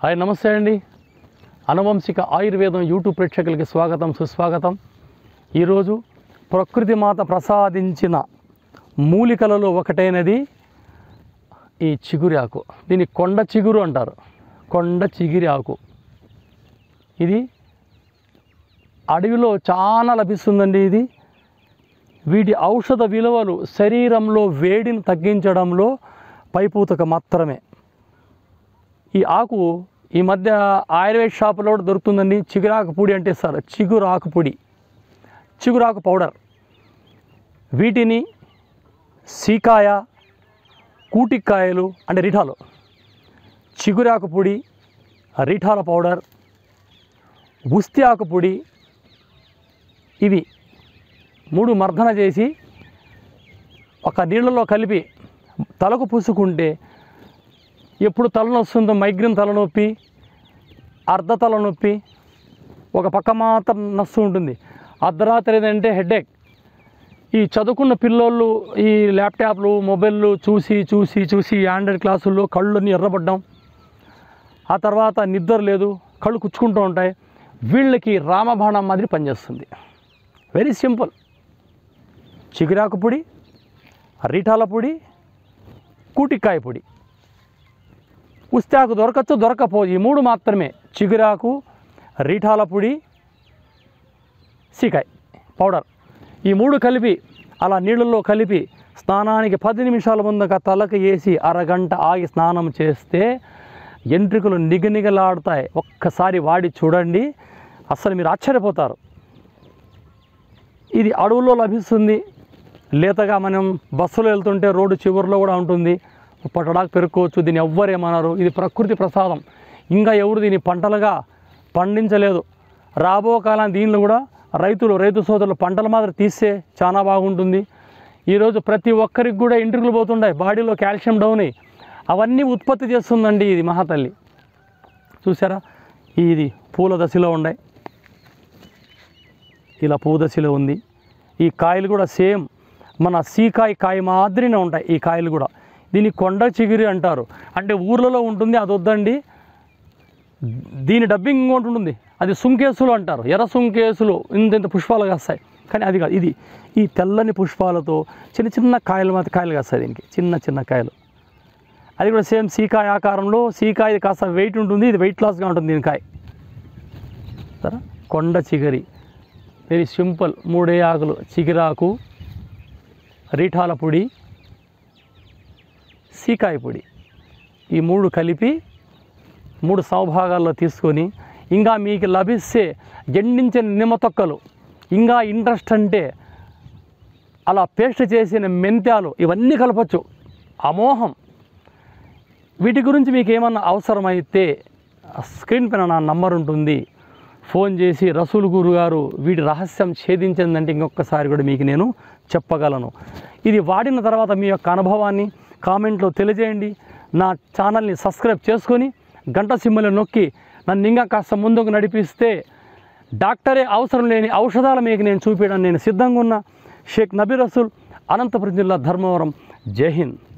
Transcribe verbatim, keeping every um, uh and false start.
Hi నమస్తే అండి అనువంశిక ఆయుర్వేదం యూట్యూబ్ ప్రేక్షకులకు స్వాగతం సుస్వాగతం। ఈరోజు ప్రకృతి మాత ప్రసాదించిన మూలికలలో ఒకటైనది ఈ చిగురు ఆకు। దీని కొండ చిగురు అంటారు। కొండ చిగురు ఆకు ఇది అడవిలో చాలా లభిస్తుందండి। ఇది వీటి ఔషధ విలువలు శరీరంలో వేడిని తగ్గించడంలో పైపూతక మాత్రమే। ఈ ఆకు ఈ మధ్య ఆయుర్వేద షాపులో కూడా దొరుకుతుందండి। చిగురాకు పొడి అంటే సార్ చిగురాకు పొడి, చిగురాకు పౌడర్। వీటిని సీకాయ, కూటికాయలు అంటే రిఠాలు, చిగురాకు పొడి, రిఠాల పౌడర్, ఉస్తి ఆకు పొడి, ఇవి మూడు మర్దన చేసి ఒక నీళ్ళలో కలిపి తలకు పూసుకుంటే ఎప్పుడు తలనొస్తుందో మైగ్రేన్ తలనొప్పి, అర్ధ తలనొప్పి, ఒక పక్క మాత్రం నొస్తూ ఉంటుంది, అర్ధరాత్రి ఏదంటే హెడేక్। ఈ చదువుకున్న పిల్లోళ్ళు ఈ ల్యాప్టాప్లు మొబైళ్ళు చూసి చూసి చూసి ఆండ్రాయిడ్ క్లాసుల్లో కళ్ళన్నీ ఎర్రబడ్డం, ఆ తర్వాత నిద్ర లేదు, కళ్ళు కుచ్చుకుంటూ ఉంటాయి। వీళ్ళకి రామబాణం మాదిరి పనిచేస్తుంది। వెరీ సింపుల్, చిగురాకు పొడి, రీఠాల పొడి, కూటికాయ పొడి, ఉస్తిఆకు దొరకచ్చు దొరకపోదు, ఈ మూడు మాత్రమే। చిగురాకు, రీఠాల పొడి, సీకాయ పౌడర్, ఈ మూడు కలిపి అలా నీళ్ళల్లో కలిపి స్నానానికి పది నిమిషాల ముందుగా తలకు వేసి అరగంట ఆగి స్నానం చేస్తే ఎంట్రుకలు నిగనిగలాడుతాయి। ఒక్కసారి వాడి చూడండి, అస్సలు మీరు ఆశ్చర్యపోతారు। ఇది అడవుల్లో లభిస్తుంది, లేతగా మనం బస్సులో వెళ్తుంటే రోడ్డు చివరిలో కూడా ఉంటుంది, పట్టడాకు పెరుక్కోవచ్చు, దీన్ని ఎవ్వరేమన్నారు। ఇది ప్రకృతి ప్రసాదం, ఇంకా ఎవరు దీన్ని పంటలుగా పండించలేదు। రాబో కాలం దీనిలో కూడా రైతులు రైతు సోదరులు పంటల మాదిరి తీస్తే చాలా బాగుంటుంది। ఈరోజు ప్రతి ఒక్కరికి కూడా ఇంటికి పోతుంటాయి, బాడీలో కాల్షియం డౌన్ అయ్యి అవన్నీ ఉత్పత్తి చేస్తుందండి ఇది మహాతల్లి। చూసారా, ఇది పూల దశలో ఉన్నాయి, ఇలా పువ్వు దశలో ఉంది। ఈ కాయలు కూడా సేమ్ మన సీకాయ కాయ మాదిరినే ఉంటాయి ఈ కాయలు కూడా। దీన్ని కొండ చిగురు అంటారు, అంటే ఊర్లలో ఉంటుంది అది వద్దండి, దీని డబ్బింగ్ ఇంకోటి ఉంటుంది, అది సుంకేసులు అంటారు, ఎర్ర సుంకేసులు ఇంత ఇంత పుష్పాలు కాస్తాయి, కానీ అది కాదు, ఇది ఈ తెల్లని పుష్పాలతో చిన్న చిన్న కాయలు మాత్రం కాయలు కాస్తాయి దీనికి, చిన్న చిన్న కాయలు। అది కూడా సేమ్ సీకాయ ఆకారంలో, సీకాయ కాస్త వెయిట్ ఉంటుంది, ఇది వెయిట్ లాస్గా ఉంటుంది దీని కాయ సరే। కొండ చిగురి వెరీ సింపుల్, మూడే ఆకులు, చిగురాకు, రీఠాల పొడి, సీకాయ పొడి, ఈ మూడు కలిపి మూడు సమభాగాల్లో తీసుకొని ఇంకా మీకు లభిస్తే ఎండించిన నిమ్మతొక్కలు, ఇంకా ఇంట్రెస్ట్ అంటే అలా పేస్ట్ చేసిన మెంతాలు, ఇవన్నీ కలపచ్చు అమోహం। వీటి గురించి మీకు ఏమన్నా అవసరమైతే స్క్రీన్ పైన నా నంబర్ ఉంటుంది, ఫోన్ చేసి రసూల్ గురు గారు వీడి రహస్యం ఛేదించిందంటే ఇంకొకసారి కూడా మీకు నేను చెప్పగలను। ఇది వాడిన తర్వాత మీ యొక్క అనుభవాన్ని కామెంట్లో తెలియజేయండి। నా ఛానల్ని సబ్స్క్రైబ్ చేసుకొని గంట సింబల్ నొక్కి నన్ను ఇంకా కాస్త ముందుకు నడిపిస్తే డాక్టరే అవసరం లేని ఔషధాలు మీకు నేను చూపించడానికి నేను సిద్ధంగా ఉన్న। షేక్ నబీ రసూల్, అనంతపురం జిల్లా, ధర్మవరం। జై హింద్।